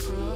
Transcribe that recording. surprise.